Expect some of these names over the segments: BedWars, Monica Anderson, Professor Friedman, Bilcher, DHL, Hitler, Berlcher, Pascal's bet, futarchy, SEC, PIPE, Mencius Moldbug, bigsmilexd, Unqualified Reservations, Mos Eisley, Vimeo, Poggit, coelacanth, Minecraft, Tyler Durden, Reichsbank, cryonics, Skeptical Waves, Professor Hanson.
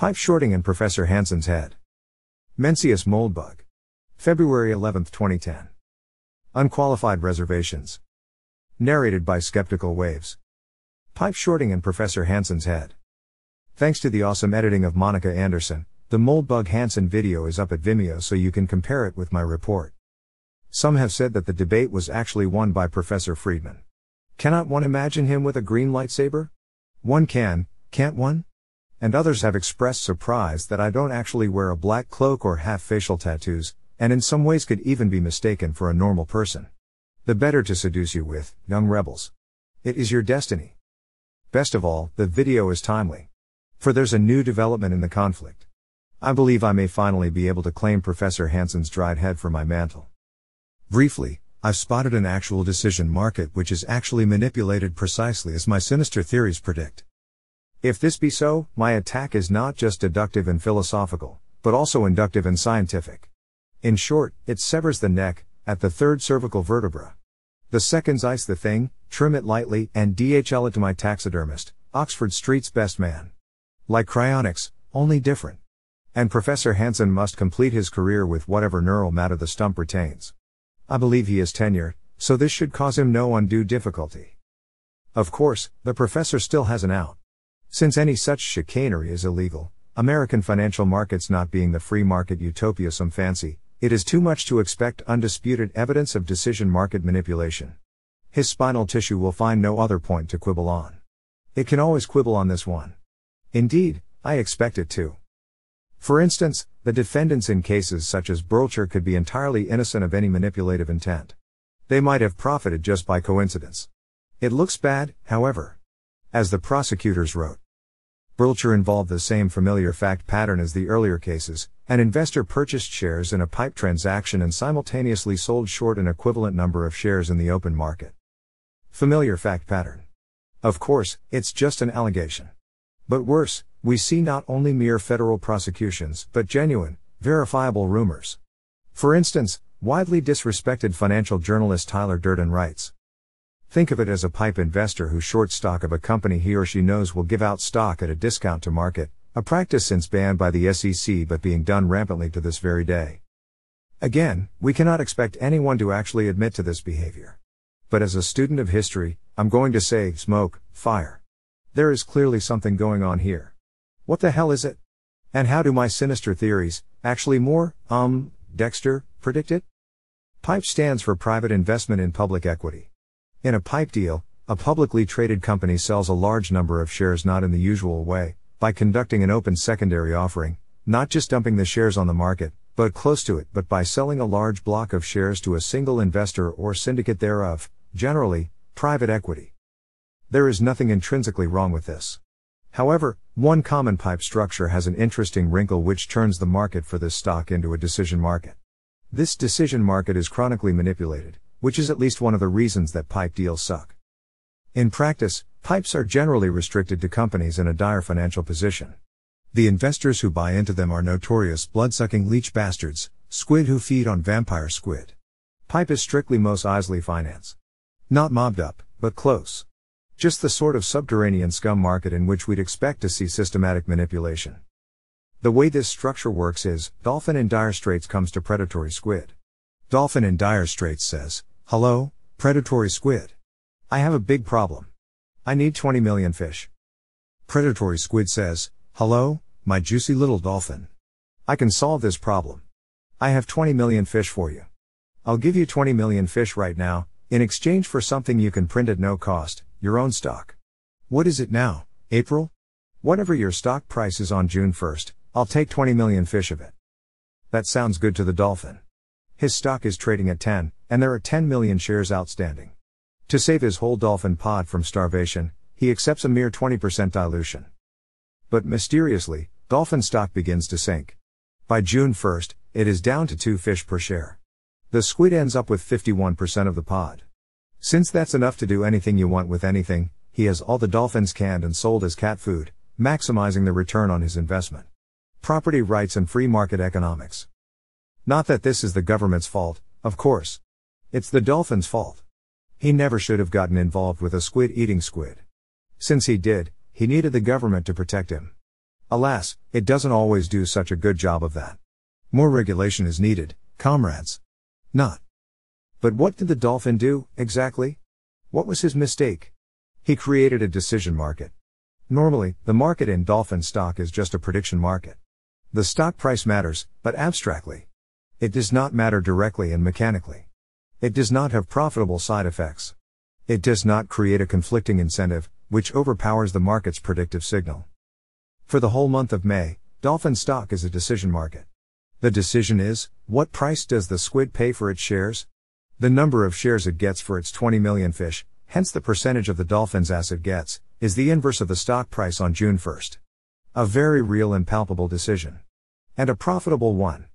Pipe shorting in Professor Hanson's head. Mencius Moldbug. February 11, 2010. Unqualified reservations. Narrated by Skeptical Waves. Pipe shorting in Professor Hanson's head. Thanks to the awesome editing of Monica Anderson, the Moldbug Hanson video is up at Vimeo so you can compare it with my report. Some have said that the debate was actually won by Professor Friedman. Cannot one imagine him with a green lightsaber? One can, can't one? And others have expressed surprise that I don't actually wear a black cloak or have facial tattoos, and in some ways could even be mistaken for a normal person. The better to seduce you with, young rebels. It is your destiny. Best of all, the video is timely. For there's a new development in the conflict. I believe I may finally be able to claim Professor Hanson's dried head for my mantle. Briefly, I've spotted an actual decision market which is actually manipulated precisely as my sinister theories predict. If this be so, my attack is not just deductive and philosophical, but also inductive and scientific. In short, it severs the neck, at the third cervical vertebra. The seconds ice the thing, trim it lightly, and DHL it to my taxidermist, Oxford Street's best man. Like cryonics, only different. And Professor Hanson must complete his career with whatever neural matter the stump retains. I believe he is tenured, so this should cause him no undue difficulty. Of course, the professor still has an out. Since any such chicanery is illegal, American financial markets not being the free market utopia some fancy, it is too much to expect undisputed evidence of decision market manipulation. His spinal tissue will find no other point to quibble on. It can always quibble on this one. Indeed, I expect it to. For instance, the defendants in cases such as Berlcher could be entirely innocent of any manipulative intent. They might have profited just by coincidence. It looks bad, however. As the prosecutors wrote, Bilcher involved the same familiar fact pattern as the earlier cases. An investor purchased shares in a PIPE transaction and simultaneously sold short an equivalent number of shares in the open market. Familiar fact pattern. Of course, it's just an allegation. But worse, we see not only mere federal prosecutions, but genuine, verifiable rumors. For instance, widely disrespected financial journalist Tyler Durden writes, think of it as a pipe investor who shorts stock of a company he or she knows will give out stock at a discount to market, a practice since banned by the SEC but being done rampantly to this very day. Again, we cannot expect anyone to actually admit to this behavior. But as a student of history, I'm going to say, smoke, fire. There is clearly something going on here. What the hell is it? And how do my sinister theories, actually more, Dexter, predict it? PIPE stands for Private Investment in Public Equity. In a PIPE deal, a publicly traded company sells a large number of shares not in the usual way, by conducting an open secondary offering, not just dumping the shares on the market, but close to it, but by selling a large block of shares to a single investor or syndicate thereof, generally, private equity. There is nothing intrinsically wrong with this. However, one common PIPE structure has an interesting wrinkle which turns the market for this stock into a decision market. This decision market is chronically manipulated, which is at least one of the reasons that PIPE deals suck. In practice, PIPEs are generally restricted to companies in a dire financial position. The investors who buy into them are notorious blood-sucking leech bastards, squid who feed on vampire squid. PIPE is strictly Mos Eisley finance. Not mobbed up, but close. Just the sort of subterranean scum market in which we'd expect to see systematic manipulation. The way this structure works is, dolphin in dire straits comes to predatory squid. Dolphin in dire straits says, hello, predatory squid. I have a big problem. I need 20 million fish. Predatory squid says, hello, my juicy little dolphin. I can solve this problem. I have 20 million fish for you. I'll give you 20 million fish right now, in exchange for something you can print at no cost, your own stock. What is it now, April? Whatever your stock price is on June 1st, I'll take 20 million fish of it. That sounds good to the dolphin. His stock is trading at 10, and there are 10 million shares outstanding. To save his whole dolphin pod from starvation, he accepts a mere 20% dilution. But mysteriously, dolphin stock begins to sink. By June 1st, it is down to 2 fish per share. The squid ends up with 51% of the pod. Since that's enough to do anything you want with anything, he has all the dolphins canned and sold as cat food, maximizing the return on his investment. Property rights and free market economics. Not that this is the government's fault, of course. It's the dolphin's fault. He never should have gotten involved with a squid eating squid. Since he did, he needed the government to protect him. Alas, it doesn't always do such a good job of that. More regulation is needed, comrades. Not. But what did the dolphin do, exactly? What was his mistake? He created a decision market. Normally, the market in dolphin stock is just a prediction market. The stock price matters, but abstractly. It does not matter directly and mechanically. It does not have profitable side effects. It does not create a conflicting incentive, which overpowers the market's predictive signal. For the whole month of May, dolphin stock is a decision market. The decision is, what price does the squid pay for its shares? The number of shares it gets for its 20 million fish, hence the percentage of the dolphin's ass it gets, is the inverse of the stock price on June 1st. A very real and palpable decision. And a profitable one.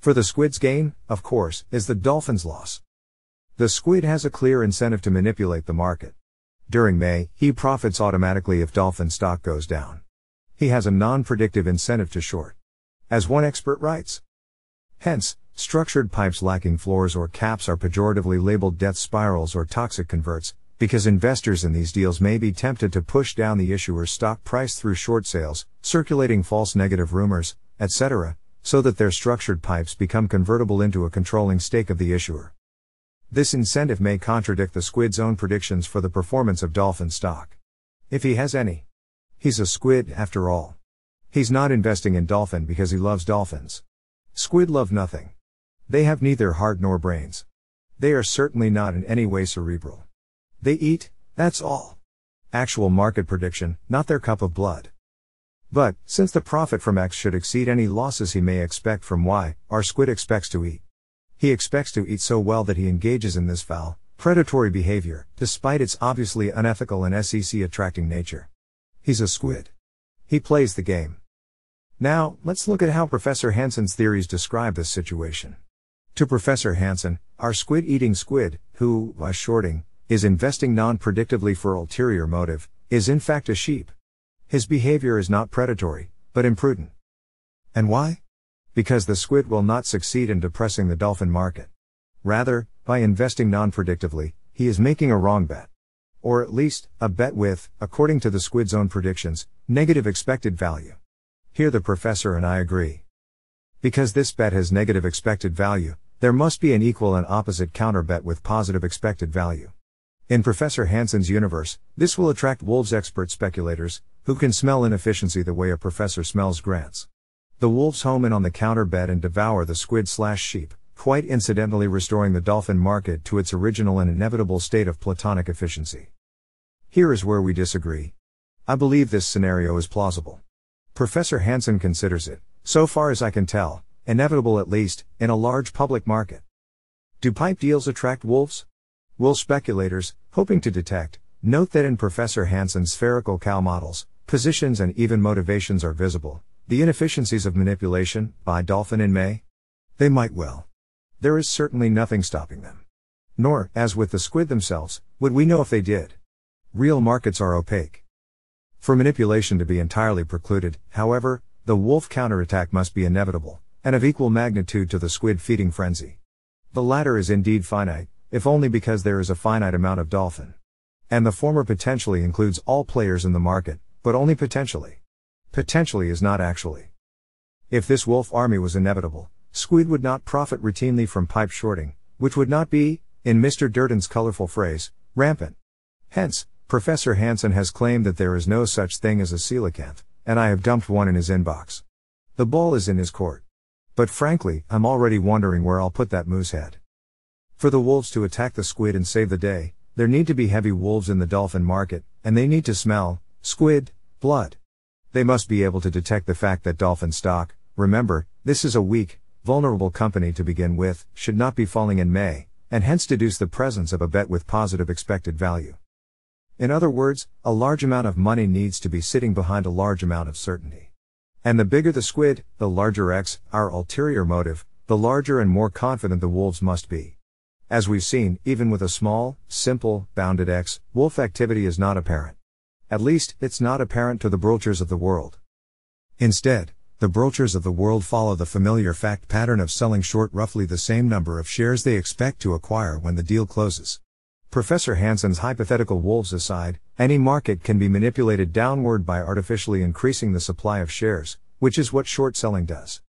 For the squid's gain, of course, is the dolphin's loss. The squid has a clear incentive to manipulate the market. During May, he profits automatically if dolphin stock goes down. He has a non-predictive incentive to short. As one expert writes, hence, structured pipes lacking floors or caps are pejoratively labeled death spirals or toxic converts, because investors in these deals may be tempted to push down the issuer's stock price through short sales, circulating false negative rumors, etc., so that their structured pipes become convertible into a controlling stake of the issuer. This incentive may contradict the squid's own predictions for the performance of dolphin stock. If he has any. He's a squid, after all. He's not investing in dolphin because he loves dolphins. Squid love nothing. They have neither heart nor brains. They are certainly not in any way cerebral. They eat, that's all. Actual market prediction, not their cup of blood. But, since the profit from X should exceed any losses he may expect from Y, our squid expects to eat. He expects to eat so well that he engages in this foul, predatory behavior, despite its obviously unethical and SEC-attracting nature. He's a squid. He plays the game. Now, let's look at how Professor Hanson's theories describe this situation. To Professor Hanson, our squid-eating squid, who, by shorting, is investing non-predictively for ulterior motive, is in fact a sheep. His behavior is not predatory, but imprudent. And why? Because the squid will not succeed in depressing the dolphin market. Rather, by investing non-predictively, he is making a wrong bet. Or at least, a bet with, according to the squid's own predictions, negative expected value. Here the professor and I agree. Because this bet has negative expected value, there must be an equal and opposite counter bet with positive expected value. In Professor Hanson's universe, this will attract wolves expert speculators, who can smell inefficiency the way a professor smells grants. The wolves home in on the counter bet and devour the squid/sheep, quite incidentally restoring the dolphin market to its original and inevitable state of platonic efficiency. Here is where we disagree. I believe this scenario is plausible. Professor Hanson considers it, so far as I can tell, inevitable at least, in a large public market. Do pipe deals attract wolves? Will speculators, hoping to detect, note that in Professor Hanson's spherical cow models, positions and even motivations are visible, the inefficiencies of manipulation, by dolphin in May? They might well. There is certainly nothing stopping them. Nor, as with the squid themselves, would we know if they did. Real markets are opaque. For manipulation to be entirely precluded, however, the wolf counterattack must be inevitable, and of equal magnitude to the squid feeding frenzy. The latter is indeed finite, if only because there is a finite amount of dolphin. And the former potentially includes all players in the market, but only potentially. Potentially is not actually. If this wolf army was inevitable, squid would not profit routinely from pipe shorting, which would not be, in Mr. Durden's colorful phrase, rampant. Hence, Professor Hanson has claimed that there is no such thing as a coelacanth, and I have dumped one in his inbox. The ball is in his court. But frankly, I'm already wondering where I'll put that moose head. For the wolves to attack the squid and save the day, there need to be heavy wolves in the dolphin market, and they need to smell, squid, blood. They must be able to detect the fact that dolphin stock, remember, this is a weak, vulnerable company to begin with, should not be falling in May, and hence deduce the presence of a bet with positive expected value. In other words, a large amount of money needs to be sitting behind a large amount of certainty. And the bigger the squid, the larger X, our ulterior motive, the larger and more confident the wolves must be. As we've seen, even with a small, simple, bounded X, wolf activity is not apparent. At least, it's not apparent to the Berlchers of the world. Instead, the Berlchers of the world follow the familiar fact pattern of selling short roughly the same number of shares they expect to acquire when the deal closes. Professor Hanson's hypothetical wolves aside, Any market can be manipulated downward by artificially increasing the supply of shares, which is what short selling does.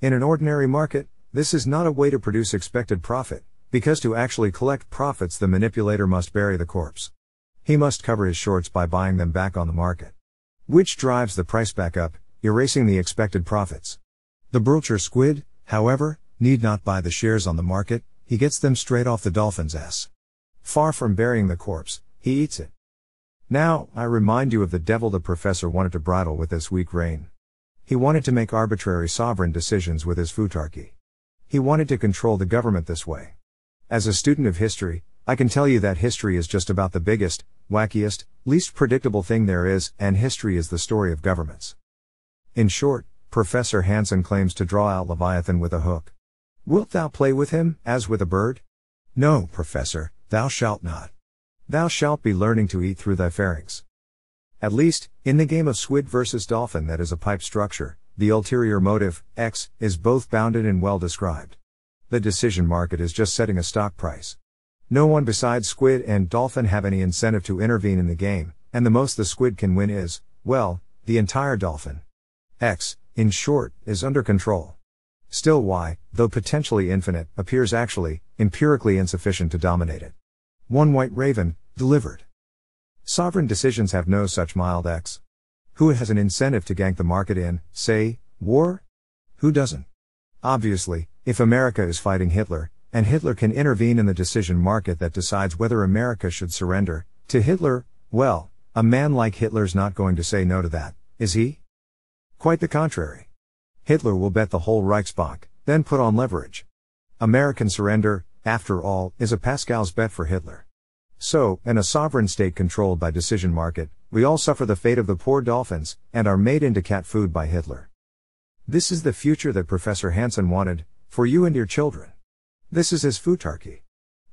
In an ordinary market, this is not a way to produce expected profit, because to actually collect profits the manipulator must bury the corpse. He must cover his shorts by buying them back on the market, which drives the price back up, erasing the expected profits. The Berlcher squid, however, need not buy the shares on the market, he gets them straight off the dolphin's ass. Far from burying the corpse, he eats it. Now, I remind you of the devil the professor wanted to bridle with this weak rein. He wanted to make arbitrary sovereign decisions with his futarchy. He wanted to control the government this way. As a student of history, I can tell you that history is just about the biggest, wackiest, least predictable thing there is, and history is the story of governments. In short, Professor Hanson claims to draw out Leviathan with a hook. Wilt thou play with him, as with a bird? No, Professor, thou shalt not. Thou shalt be learning to eat through thy fairings. At least, in the game of squid versus dolphin that is a pipe structure, the ulterior motive, X, is both bounded and well described. The decision market is just setting a stock price. No one besides squid and dolphin have any incentive to intervene in the game, and the most the squid can win is, well, the entire dolphin. X, in short, is under control. Still Y, though potentially infinite, appears actually, empirically insufficient to dominate it. One white raven, delivered. Sovereign decisions have no such mild X. Who has an incentive to gank the market in, say, war? Who doesn't? Obviously, if America is fighting Hitler, and Hitler can intervene in the decision market that decides whether America should surrender to Hitler, well, a man like Hitler's not going to say no to that, is he? Quite the contrary. Hitler will bet the whole Reichsbank, then put on leverage. American surrender, after all, is a Pascal's bet for Hitler. So, in a sovereign state controlled by decision market, we all suffer the fate of the poor dolphins, and are made into cat food by Hitler. This is the future that Professor Hanson wanted, for you and your children. This is his futarchy.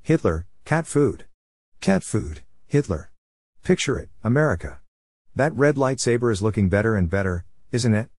Hitler, cat food. Cat food, Hitler. Picture it, America. That red lightsaber is looking better and better, isn't it?